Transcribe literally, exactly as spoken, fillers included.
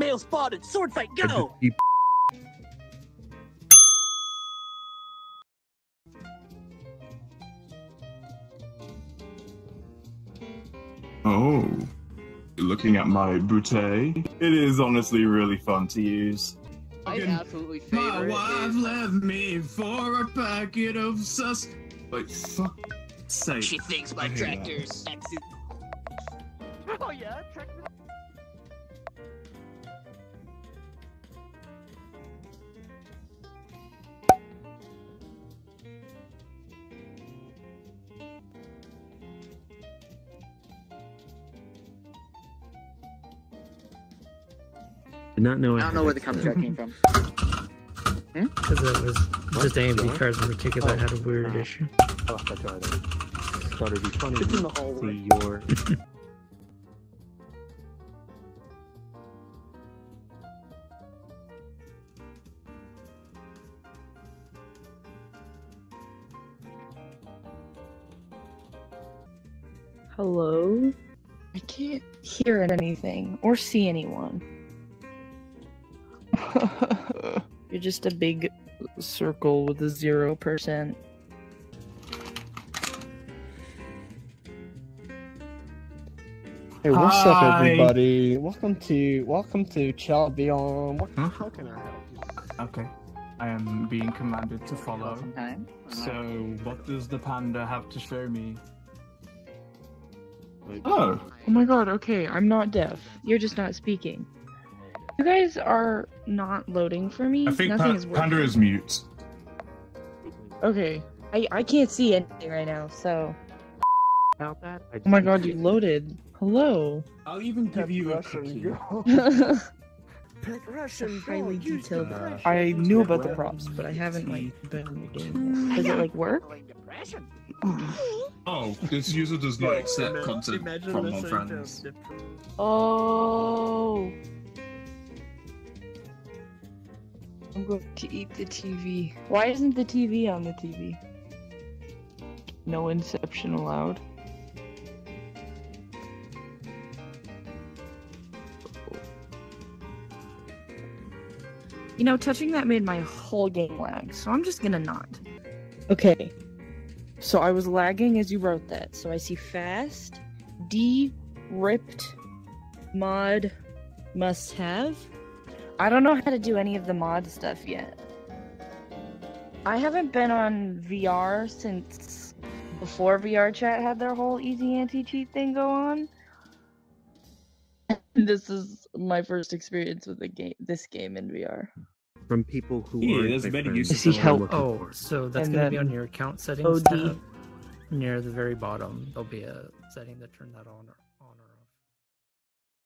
Male spotted. Sword fight. Go. Oh, looking at my bouteille, it is honestly really fun to use. I absolutely favorite. My wife left me for a packet of sus. Wait, fuck. Sake. She thinks my tractor's sexy. Oh yeah, tractor. Not know I don't know where the contract came from. Because hmm? it was just A M D cards in particular oh, had a weird no. issue. I left that card. I thought it'd be funny it's in the hallway. Your... Hello? I can't hear anything or see anyone. You're just a big circle with a zero percent. Hey, what's Hi. up, everybody? Welcome to welcome to ChilloutVR. Huh? How can I help you? Okay, I am being commanded to follow. Sometime. So, what does the panda have to show me? Oh, oh my God! Okay, I'm not deaf. You're just not speaking. You guys are not loading for me. I think Nothing pa is Panda is mute. Okay. I, I can't see anything right now, so... About that, I oh my God, you loaded. Hello. I'll even give Pick you a Russian go. Pick Russian go. Highly detailed. Uh, I knew about the props, but I haven't, like, been in the game. Does it, like, work? Oh, this user does not accept content Imagine from our friends. Oh... I'm going to eat the T V. Why isn't the T V on the T V? No Inception allowed. You know, touching that made my whole game lag, so I'm just gonna not. Okay. So I was lagging as you wrote that. So I see fast, D, ripped, mod, must have. I don't know how to do any of the mod stuff yet. I haven't been on V R since before VRChat had their whole easy anti-cheat thing go on. This is my first experience with the game, this game in V R. From people who yeah, are there's better uses to help. Oh, so that's going to be on your account settings tab. Near the very bottom, there'll be a setting that turned that on.